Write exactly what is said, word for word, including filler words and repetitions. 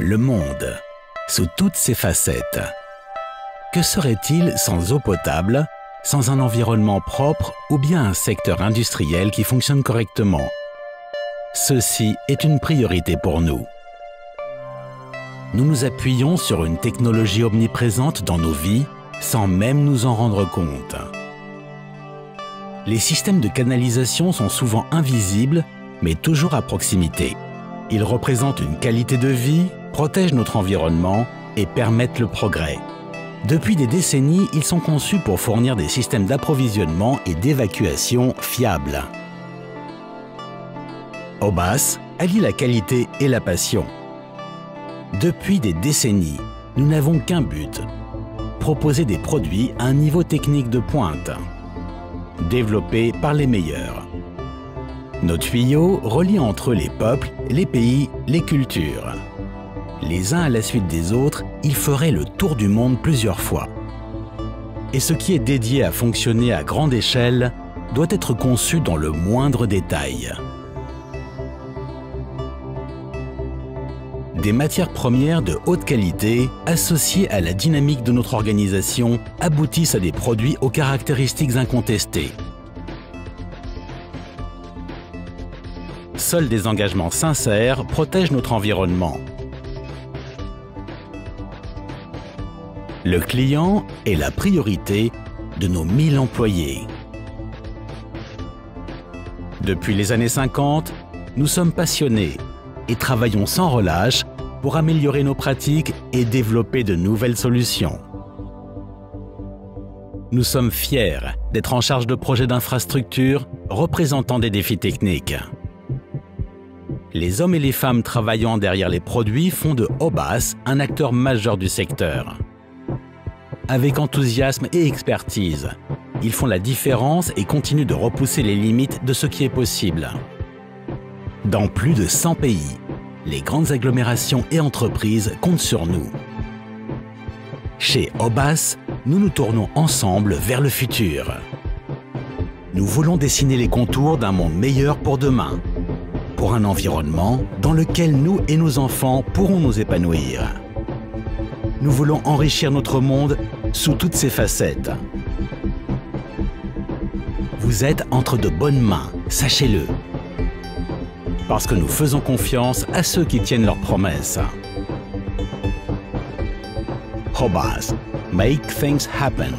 le monde, sous toutes ses facettes. Que serait-il sans eau potable, sans un environnement propre ou bien un secteur industriel qui fonctionne correctement? Ceci est une priorité pour nous. Nous nous appuyons sur une technologie omniprésente dans nos vies, sans même nous en rendre compte. Les systèmes de canalisation sont souvent invisibles, mais toujours à proximité. Ils représentent une qualité de vie, protègent notre environnement et permettent le progrès. Depuis des décennies, ils sont conçus pour fournir des systèmes d'approvisionnement et d'évacuation fiables. HOBAS allie la qualité et la passion. Depuis des décennies, nous n'avons qu'un but, proposer des produits à un niveau technique de pointe, développés par les meilleurs. Nos tuyaux relient entre eux les peuples, les pays, les cultures. Les uns à la suite des autres, ils feraient le tour du monde plusieurs fois. Et ce qui est dédié à fonctionner à grande échelle doit être conçu dans le moindre détail. Des matières premières de haute qualité, associées à la dynamique de notre organisation, aboutissent à des produits aux caractéristiques incontestées. Seuls des engagements sincères protègent notre environnement. Le client est la priorité de nos mille employés. Depuis les années cinquante, nous sommes passionnés et travaillons sans relâche pour améliorer nos pratiques et développer de nouvelles solutions. Nous sommes fiers d'être en charge de projets d'infrastructures représentant des défis techniques. Les hommes et les femmes travaillant derrière les produits font de HOBAS un acteur majeur du secteur. Avec enthousiasme et expertise, ils font la différence et continuent de repousser les limites de ce qui est possible. Dans plus de cent pays, les grandes agglomérations et entreprises comptent sur nous. Chez HOBAS, nous nous tournons ensemble vers le futur. Nous voulons dessiner les contours d'un monde meilleur pour demain, pour un environnement dans lequel nous et nos enfants pourrons nous épanouir. Nous voulons enrichir notre monde sous toutes ses facettes. Vous êtes entre de bonnes mains, sachez-le. Parce que nous faisons confiance à ceux qui tiennent leurs promesses. HOBAS, make things happen.